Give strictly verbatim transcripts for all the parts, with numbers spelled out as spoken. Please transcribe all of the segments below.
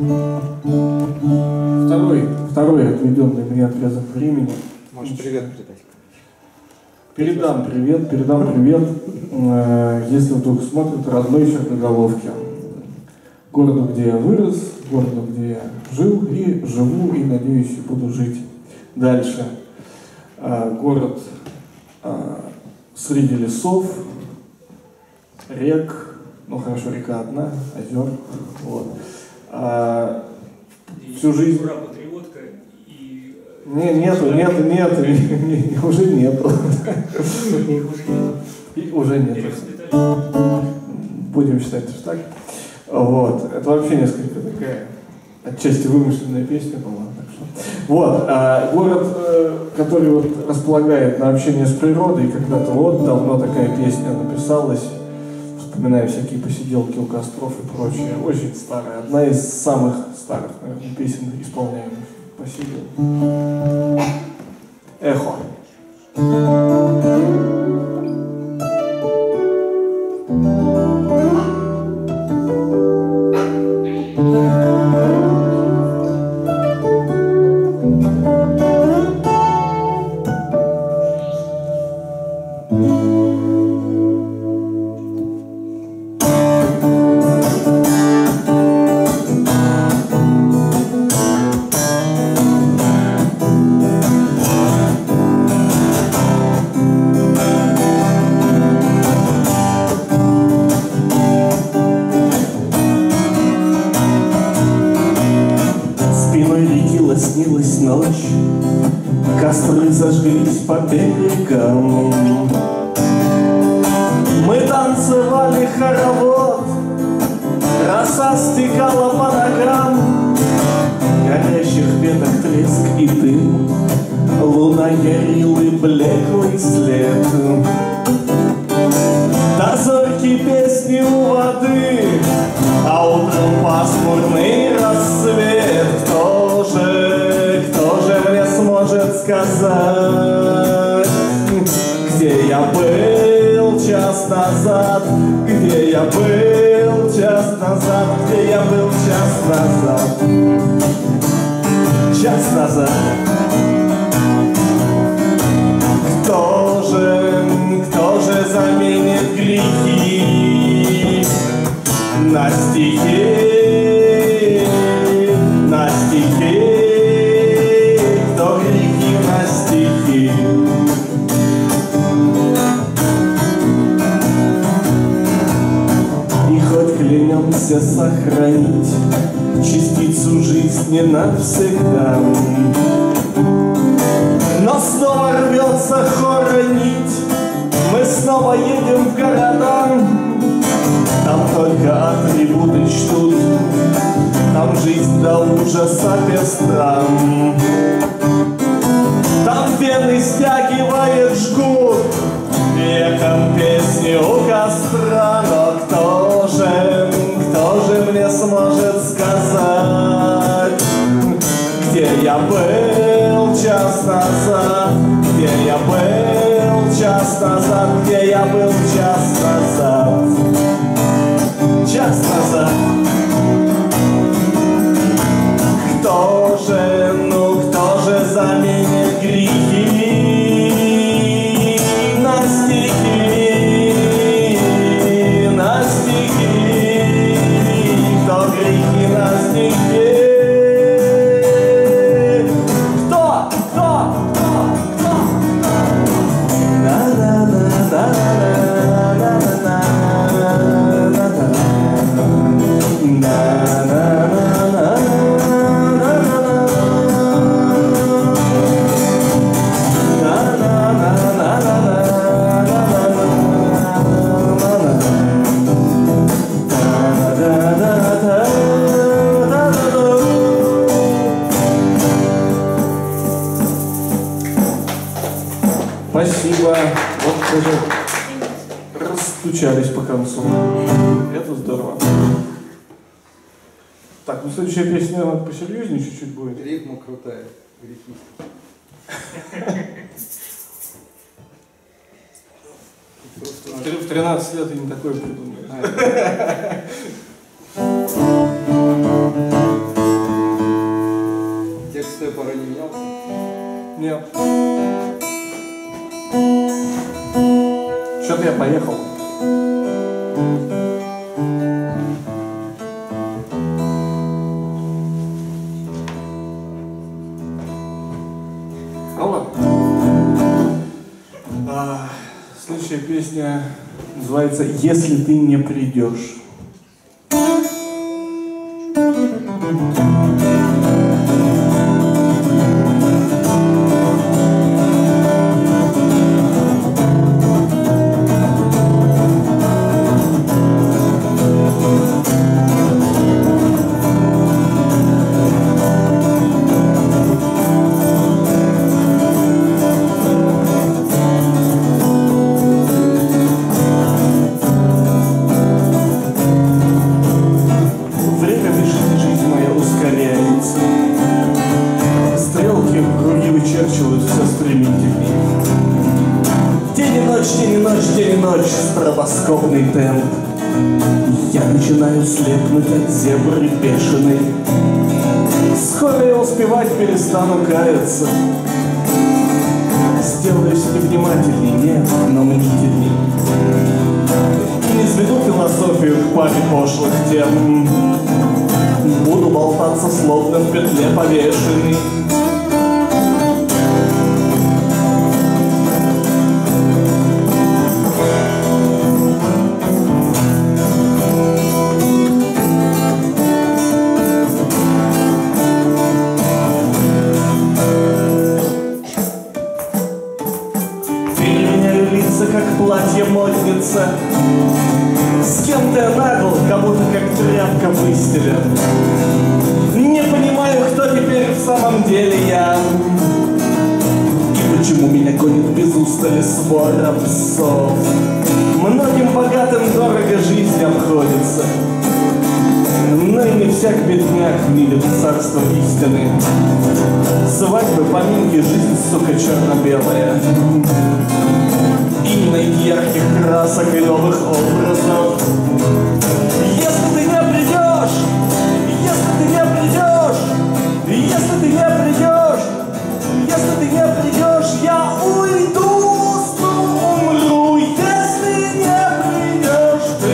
Второй, второй отведенный мне отрезок времени. Можешь привет передать. Передам привет, передам привет, э, если вдруг смотрят родной Черноголовки. Городу, где я вырос, городу, где я жил и живу, и, надеюсь, буду жить дальше. Э, город э, среди лесов, рек, ну хорошо, река одна, озер, вот. Э, всю жизнь... Не, нету, нету, нету, не, не, уже нету. И уже нету. Будем считать, что так. Вот. Это вообще несколько такая отчасти вымышленная песня была. Так что. Вот. А город, который вот располагает на общение с природой, когда-то вот давно такая песня написалась. Вспоминаю всякие посиделки у костров и прочее. Очень старая. Одна из самых старых, наверное, песен, исполняемых. Спасибо. Эхо. Сохранить частицу жизни навсегда, но снова рвется хоронить. Мы снова едем в города, там только атрибуты чтут, там жизнь до ужаса пестра, там вены стягивает жгут веком песни у костра. Но кто же, кто же мне сможет сказать, где я был час назад, где я был час назад, где я был час назад, час назад. Кто же, ну кто же заменит грехи на стихи? Расстучались по концу. Это здорово. Так, ну следующая песня надо посерьезнее чуть-чуть будет. Рифма крутая. В тринадцать лет я не такое придумаю. Понял? Что-то я поехал. А, следующая песня называется «Если ты не придешь». Стробоскопный темп. Я начинаю слепнуть от зебры бешеной. Скоро я успевать перестану каяться. Сделаешься ты внимательней, нет, но мнительней. Не изведу философию к папе пошлых тем. Буду болтаться, словно в петле повешенный. Модница. С кем ты нагл, кого-то как тряпка выстрелил. Не понимаю, кто теперь в самом деле я. И почему меня гонит без устали свора псов. Многим богатым дорого жизнь обходится. Но и не всяк бедняк видит царство истины. Свадьбы, поминки, жизнь, сука, черно-белая. Именно ярких красок и новых образов. Если ты не придешь, если ты не придешь, если ты не придешь, если ты не придешь, я уйду, умру, если не придешь ты.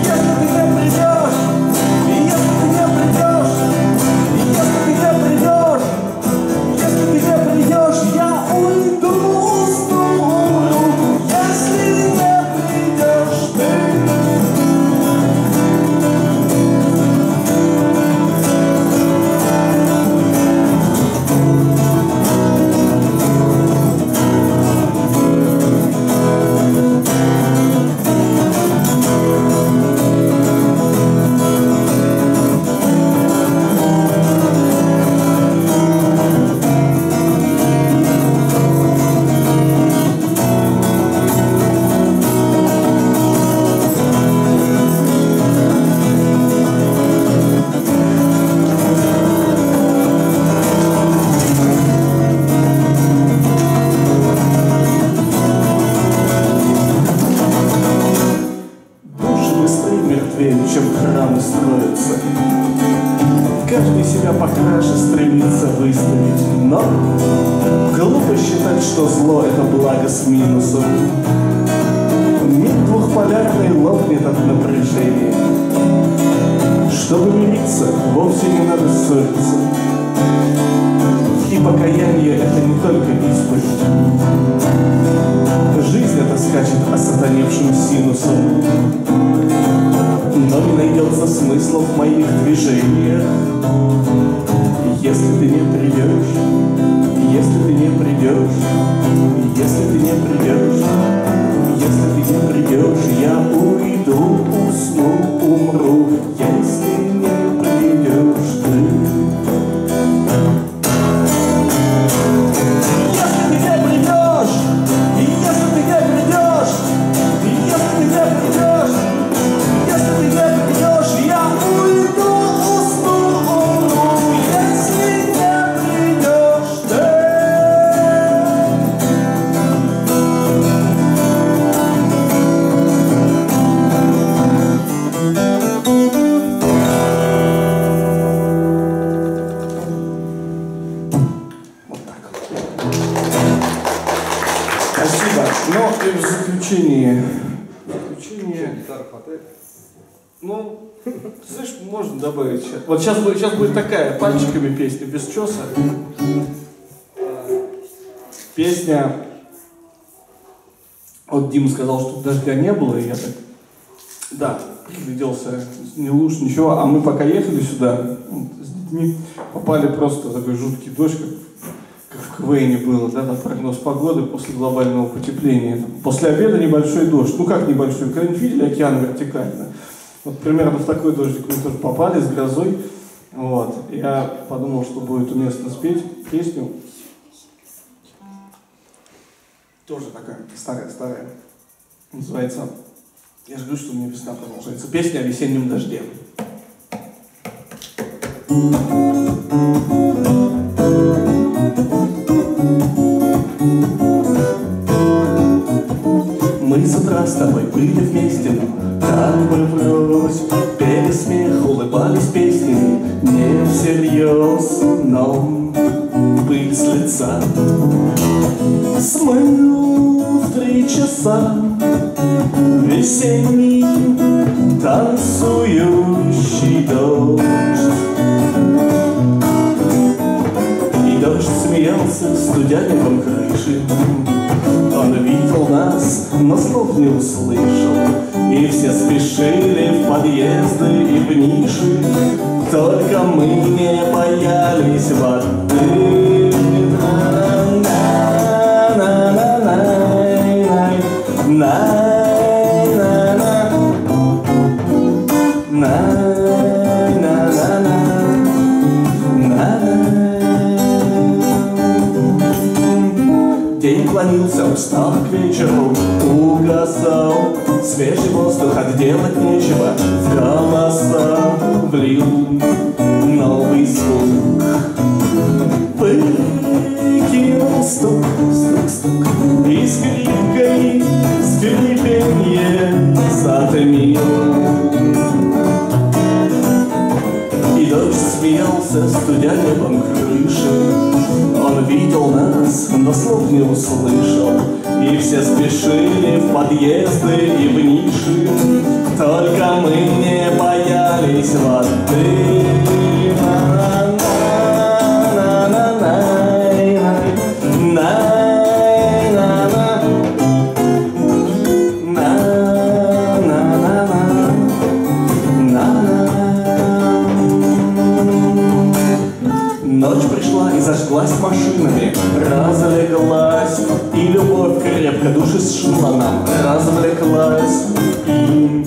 Если ты не придешь, если ты не придешь, если ты не придешь, если ты не придешь. Если ты не придешь, я уйду. обучение. Что, гитара хватает? Ну, слышишь, можно добавить сейчас. Вот сейчас, сейчас будет такая, пальчиками песня, без чеса. Песня. Вот Дима сказал, что дождя не было, и я так, да, пригляделся, не лучше ничего. А мы пока ехали сюда, с детьми, попали просто в такой жуткий дождь, как, как в Квейне было, да, на прогноз погоды после глобального потепления. После обеда небольшой дождь, ну как небольшой, когда-нибудь видели океан вертикально? Вот примерно в такой дождик мы тоже попали, с грозой. Вот. Я подумал, что будет уместно спеть песню. Тоже такая старая-старая. Называется... Я же говорю, что у меня весна продолжается. Песня о весеннем дожде. Мы с утра с тобой были вместе, так влюблюсь, пели смех, улыбались песни, не всерьез, но пыль с лица смыл в три часа весенний танцующий дождь. И дождь смеялся студеником крыши, он видел нас, но слов не услышал, и все спешили в подъезды и в ниши, только мы не боялись воды. День клонился, устал к вечеру, угасал, свежий воздух, а делать нечего, в голоса влил новый звук. Выкинул стук, стук, стук, и скрипкой скрипенье затмил. И дождь смеялся, студя небом крыши, он видел нас, но слов не услышал, и все спешили в подъезды и в ниши, только мы не боялись воды. Ночь пришла и зажглась машинами, разлеглась, и любовь крепко души сшила нам, развлеклась и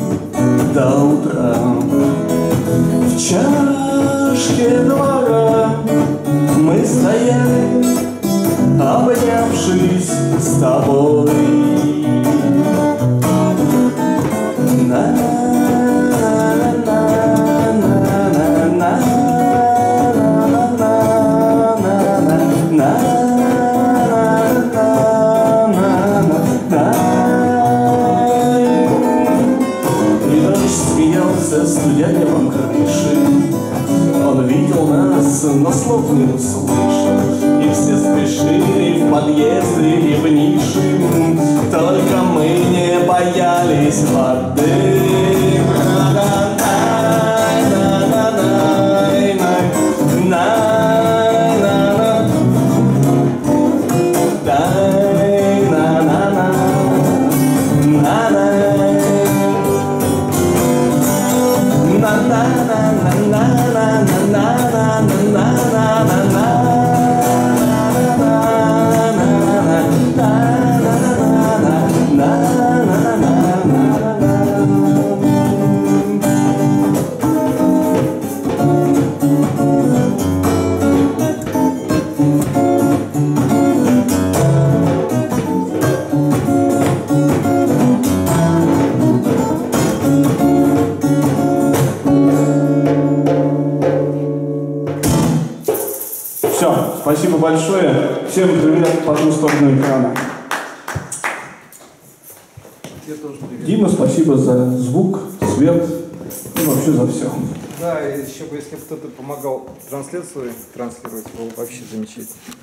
до утра. В чашке двора мы стояли, обнявшись с тобой. Студеником крыши, он видел нас, но слов не услышал, и все спешили в подъезды и в ниши, только мы не боялись воды. Спасибо большое. Всем привет по ту сторону экрана. Дима, спасибо за звук, свет и вообще за все. Да, еще бы, если кто-то помогал трансляцию транслировать, было вообще замечательно.